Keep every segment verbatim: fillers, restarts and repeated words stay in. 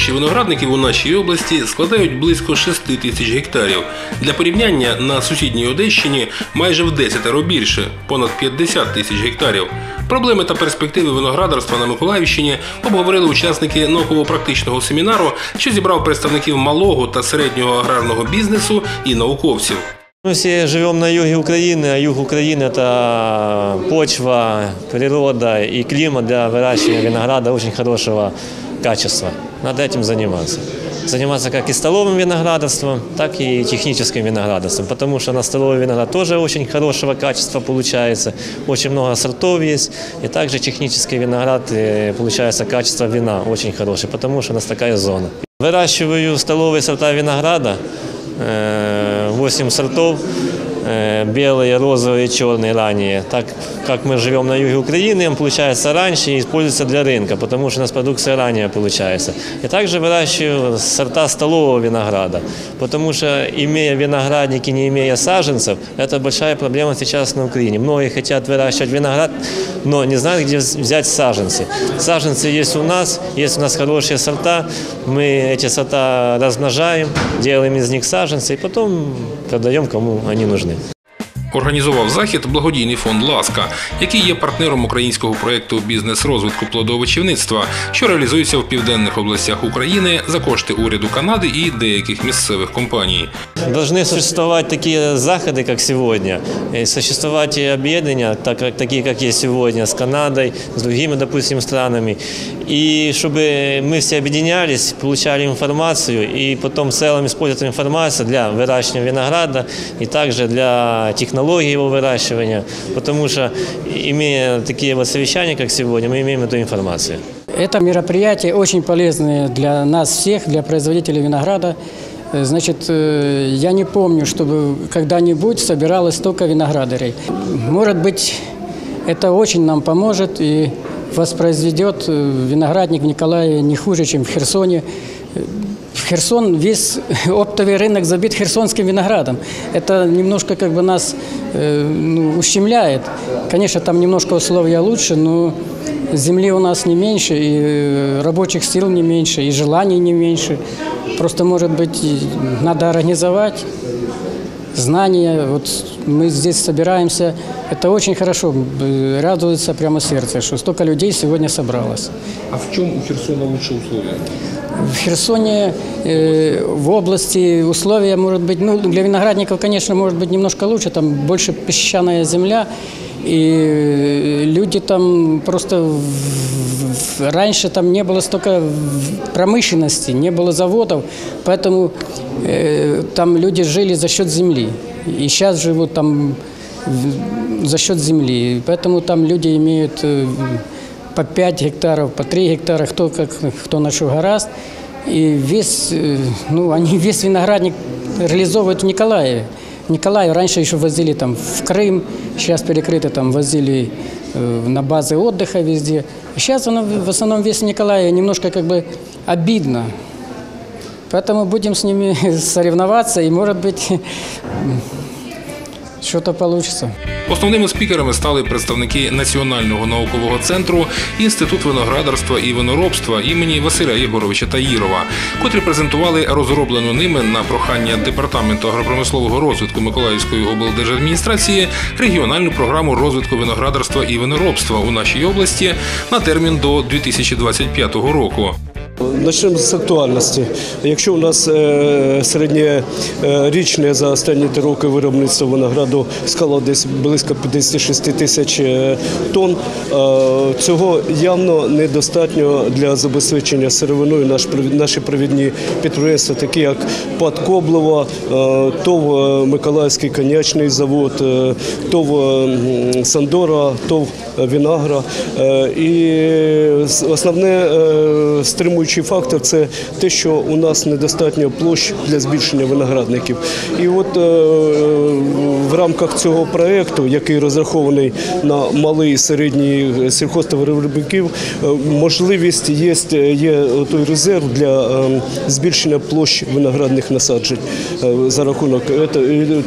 Площі виноградників у нашій області складають близько шести тисяч гектарів. Для порівняння, на сусідній Одещині майже в десятеро більше – понад п'ятдесят тисяч гектарів. Проблеми та перспективи виноградарства на Миколаївщині обговорили учасники науково-практичного семінару, що зібрав представників малого та середнього аграрного бізнесу і науковців. Мы все живем на юге Украины, а юг Украины – это почва, природа и климат для выращивания винограда очень хорошего качества. Надо этим заниматься. Заниматься как и столовым виноградарством, так и техническим виноградарством, потому что на столовый виноград тоже очень хорошего качества получается, очень много сортов есть, и также технический виноград, получается качество вина очень хорошее, потому что у нас такая зона. Выращиваю столовые сорта винограда. восемь сортов, белые, розовые, черные ранее. Так как мы живем на юге Украины, он получается раньше и используется для рынка, потому что у нас продукция ранее получается. И также выращиваю сорта столового винограда, потому что, имея виноградники, не имея саженцев, это большая проблема сейчас на Украине. Многие хотят выращивать виноград, но не знают, где взять саженцы. Саженцы есть у нас, есть у нас хорошие сорта, мы эти сорта размножаем, делаем из них саженцы и потом продаем, кому они нужны. Організував захід благодійний фонд «ЛАСКА», який є партнером українського проєкту бізнес-розвитку плодовичівництва, що реалізується в південних областях України за кошти уряду Канади і деяких місцевих компаній. Должны существовать такие заходы, как сегодня, и существовать и объединения, такие, как есть сегодня, с Канадой, с другими, допустим, странами. И чтобы мы все объединялись, получали информацию и потом в целом использовать информацию для выращивания винограда и также для технологий его выращивания, потому что, имея такие вот совещания, как сегодня, мы имеем эту информацию. Это мероприятие очень полезное для нас всех, для производителей винограда. Значит, я не помню, чтобы когда-нибудь собиралось столько виноградарей. Может быть, это очень нам поможет и воспроизведет виноградник в Николаеве не хуже, чем в Херсоне. Херсон, весь оптовый рынок забит херсонским виноградом. Это немножко как бы нас э, ну, ущемляет. Конечно, там немножко условия лучше, но земли у нас не меньше, и рабочих сил не меньше, и желаний не меньше. Просто, может быть, надо организовать знания. Вот мы здесь собираемся. Это очень хорошо. Радуется прямо сердце, что столько людей сегодня собралось. А в чем у Херсона лучшие условия? В Херсоне, э, в области условия, может быть, ну, для виноградников, конечно, может быть, немножко лучше, там больше песчаная земля, и люди там просто... Раньше там не было столько промышленности, не было заводов, поэтому э, там люди жили за счет земли, и сейчас живут там за счет земли, поэтому там люди имеют... Э, по пять гектаров, по три гектара, кто, как, кто на что гораст. И весь, ну, они весь виноградник реализовывают в Николаеве. Николаев раньше еще возили там в Крым, сейчас перекрыто там возили э, на базы отдыха везде. Сейчас оно в основном весь Николаев, немножко как бы обидно. Поэтому будем с ними соревноваться и, может быть, что-то получится. Основними спікерами стали представники Національного наукового центру «Інститут виноградарства і виноробства» імені Василя Егоровича Таїрова, котрі презентували розроблену ними на прохання Департаменту агропромислового розвитку Миколаївської облдержадміністрації регіональну програму розвитку виноградарства і виноробства у нашій області на термін до дві тисячі двадцять п'ятого року. Начнемо з актуальності. Якщо у нас середньорічне за останні три роки виробництво винограду склало десь близько п'ятдесят шість тисяч тонн, цього явно недостатньо для забезпечення сировиною наші провідні підприємства, такі як Пад Коблева, ТОВ Миколаївський коньячний завод, ТОВ Сандора, ТОВ Винагра. І основне стримуючи фактор – це те, що у нас недостатньо площ для збільшення виноградників. І от е, в рамках цього проєкту, який розрахований на малі і середні сільхозтоваровиробників, е, можливість є, є той резерв для е, збільшення площ виноградних насаджень е, за рахунок. Е,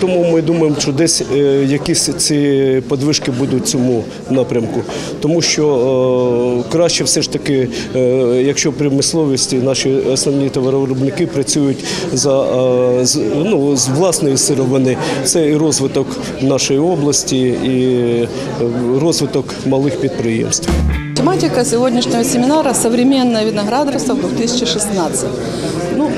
тому ми думаємо, що десь е, якісь ці подвижки будуть цьому напрямку. Тому що е, краще все ж таки, е, якщо приміс промисловості, наші основні товаровиробники працюють за, з, ну, з власної сировини. Це і розвиток нашої області, і розвиток малих підприємств. Тематика сегодняшнего семинара – современное виноградарство две тысячи шестнадцать. Ну,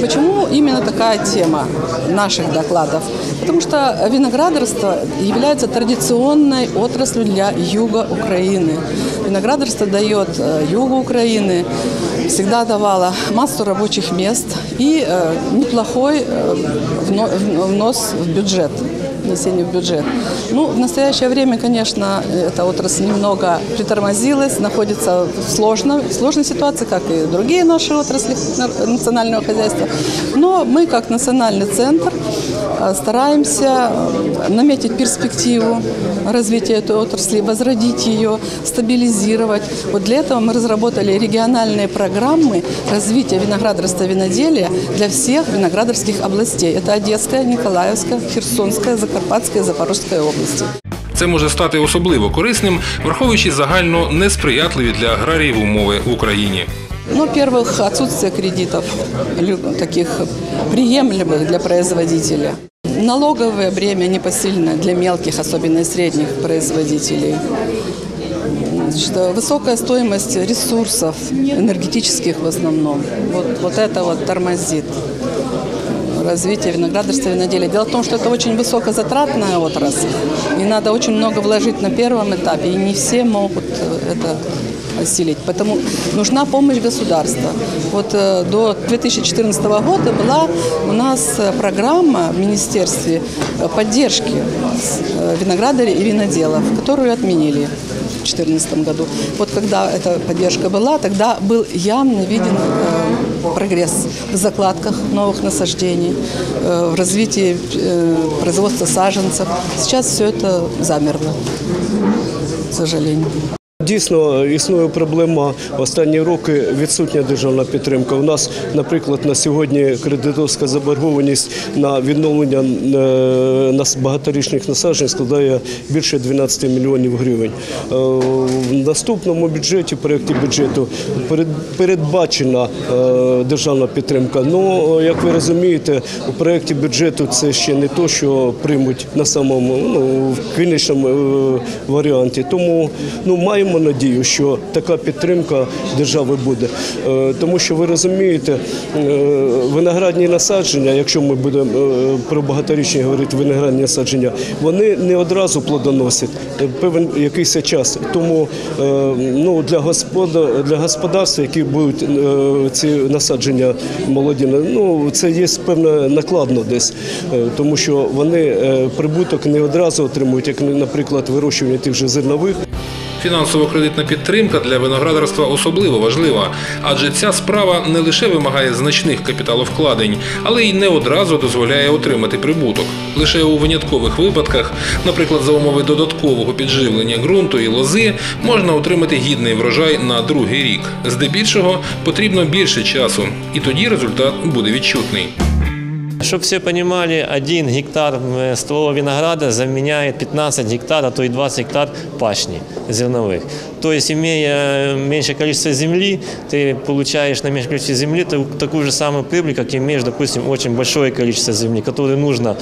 почему именно такая тема наших докладов? Потому что виноградарство является традиционной отраслью для юга Украины. Виноградарство дает югу Украины, всегда давало массу рабочих мест и неплохой внос в бюджет. Внесению в бюджет. Ну, в настоящее время, конечно, эта отрасль немного притормозилась, находится в сложной, в сложной ситуации, как и другие наши отрасли национального хозяйства. Но мы, как национальный центр, стараемся наметить перспективу развития этой отрасли, возродить ее, стабилизировать. Вот для этого мы разработали региональные программы развития виноградарства и виноделия для всех виноградарских областей. Это Одесская, Николаевская, Херсонская, Закарпатської, Запорізької області. Це може стати особливо корисним, враховуючи загально несприятливі для аграріїв умови в Україні. Ну, во-первых, отсутствие кредитов, таких приемлемых для производителя. Налоговое бремя непосильное для мелких, особенно и средних производителей. Высокая стоимость ресурсов, энергетических в основном. Вот, вот это вот тормозит развития виноградарства и виноделия. Дело в том, что это очень высокозатратная отрасль, и надо очень много вложить на первом этапе, и не все могут это осилить. Поэтому нужна помощь государства. Вот до две тысячи четырнадцатого года была у нас программа в министерстве поддержки виноградарей и виноделов, которую отменили в две тысячи четырнадцатом году. Вот когда эта поддержка была, тогда был явно виден прогресс в закладках новых насаждений, в развитии производства саженцев. Сейчас все это замерло, к сожалению. Дійсно, існує проблема останні роки відсутня державна підтримка. У нас, наприклад, на сьогодні кредиторська заборгованість на відновлення нас багаторічних насаджень складає більше дванадцяти мільйонів гривень. В наступному бюджеті, проєкті бюджету, передбачена державна підтримка. Ну, як ви розумієте, у проєкті бюджету це ще не те, що приймуть на самому, ну, в кінечному варіанті. Тому, ну, маємо надію, що така підтримка держави буде. Тому що, ви розумієте, виноградні насадження, якщо ми будемо про багаторічні говорити, виноградні насадження, вони не одразу плодоносять, певен якийсь час. Тому, ну, для, господа, для господарств, які будуть ці насадження молоді, ну, це є певне накладно десь, тому що вони прибуток не одразу отримують, як, наприклад, вирощування тих же зернових. Фінансово-кредитна підтримка для виноградарства особливо важлива, адже ця справа не лише вимагає значних капіталовкладень, але й не одразу дозволяє отримати прибуток. Лише у виняткових випадках, наприклад, за умови додаткового підживлення ґрунту і лози, можна отримати гідний врожай на другий рік. Здебільшого потрібно більше часу, і тоді результат буде відчутний. Чтобы все понимали, один гектар ствола винограда заменяет пятнадцать гектар, а то и двадцать гектар пашни зерновых. То есть, имея меньшее количество земли, ты получаешь на меньшее количество земли такую же самую прибыль, как имеешь, допустим, очень большое количество земли, которое нужно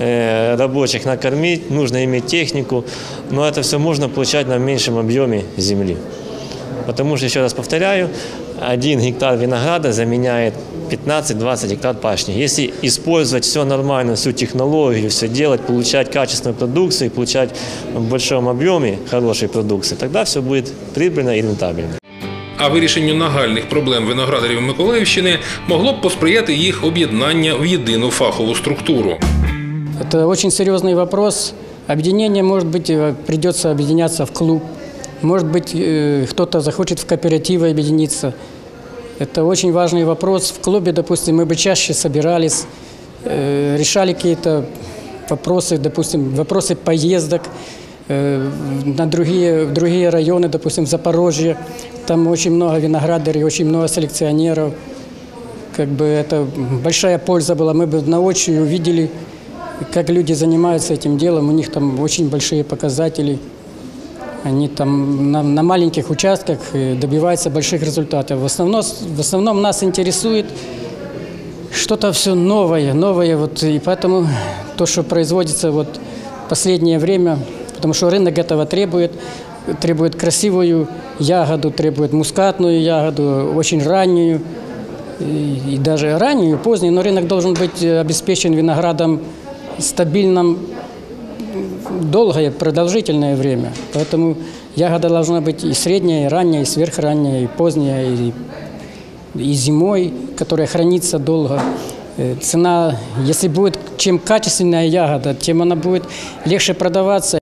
э, рабочих накормить, нужно иметь технику, но это все можно получать на меньшем объеме земли. Потому что, еще раз повторяю, один гектар винограда заменяет пятнадцать-двадцать гектар пашни. Если использовать все нормально, всю технологию, все делать, получать качественную продукцию, получать в большом объеме хорошей продукции, тогда все будет прибыльно и рентабельно. А вирішенню нагальних проблем виноградарів Миколаївщини могло б посприяти їх об'єднання в єдину фахову структуру. Это очень серьезный вопрос. Объединение, может быть, придется объединяться в клуб. Может быть, кто-то захочет в кооперативы объединиться. Это очень важный вопрос. В клубе, допустим, мы бы чаще собирались, решали какие-то вопросы, допустим, вопросы поездок на другие, другие районы, допустим, в Запорожье. Там очень много виноградарей, очень много селекционеров. Как бы это большая польза была. Мы бы наочно увидели, как люди занимаются этим делом. У них там очень большие показатели. Они там на, на маленьких участках добиваются больших результатов. В основном, в основном нас интересует что-то все новое, новое. Вот, и поэтому то, что производится вот в последнее время, потому что рынок этого требует, требует красивую ягоду, требует мускатную ягоду, очень раннюю, и, и даже раннюю, позднюю. Но рынок должен быть обеспечен виноградом стабильным, долгое, продолжительное время. Поэтому ягода должна быть и средняя, и ранняя, и сверхранняя, и поздняя, и, и зимой, которая хранится долго. Цена, если будет чем качественная ягода, тем она будет легче продаваться.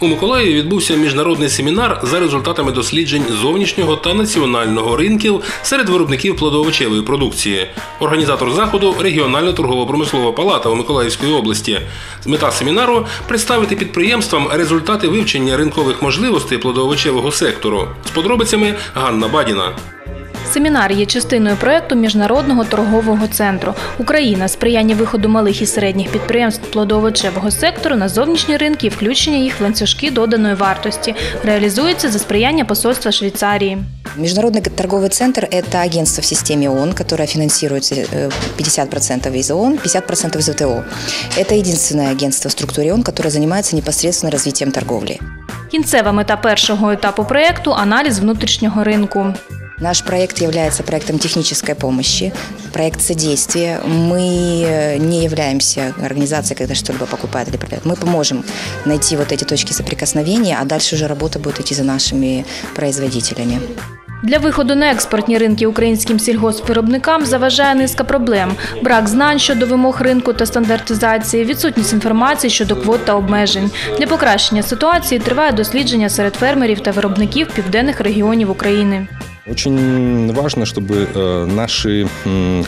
У Миколаєві відбувся міжнародний семінар за результатами досліджень зовнішнього та національного ринків серед виробників плодовочевої продукції. Організатор заходу – регіональна торгово-промислова палата у Миколаївській області. Мета семінару – представити підприємствам результати вивчення ринкових можливостей плодовочевого сектору. З подробицями Анна Бадіна. Семінар є частиною проєкту Міжнародного торгового центру «Україна. Сприяння виходу малих і середніх підприємств плодовочевого сектору на зовнішні ринки і включення їх в ланцюжки доданої вартості». Реалізується за сприяння посольства Швейцарії. Международный торговый центр – это агентство в системе ООН, которое финансируется пятьдесят процентов из ООН, пятьдесят процентов из ВТО. Это единственное агентство в структуре ООН, которое занимается непосредственно развитием торговли. Кінцева мета першого етапу проєкту – аналіз внутрішнього ринку. Наш проект является проектом технической помощи, проект содействия. Мы не являемся организацией, когда что-либо покупает или продает. Мы поможем найти вот эти точки соприкосновения, а дальше уже работа будет идти за нашими производителями. Для виходу на експортні ринки українським сільгоспвиробникам заважає низка проблем – брак знань щодо вимог ринку та стандартизації, відсутність інформації щодо квот та обмежень. Для покращення ситуації триває дослідження серед фермерів та виробників південних регіонів України. Очень важно, чтобы наши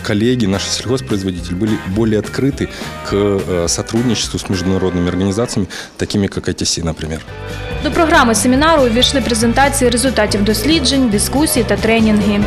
коллеги, наши сельхозпроизводители были более открыты к сотрудничеству с международными организациями, такими как АТСИ, например. До програми семінару увійшли презентації результатів досліджень, дискусії та тренінги.